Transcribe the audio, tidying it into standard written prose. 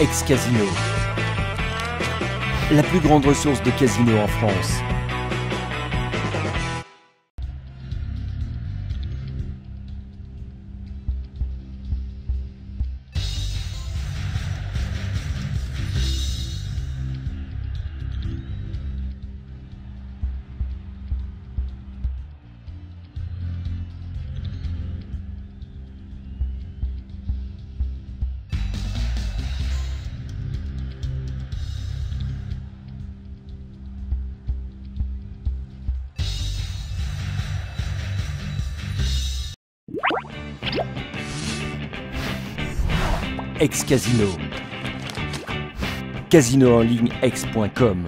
HEX Casino, la plus grande ressource de casinos en France. HEX Casino, CasinoEnLigneHEX.com.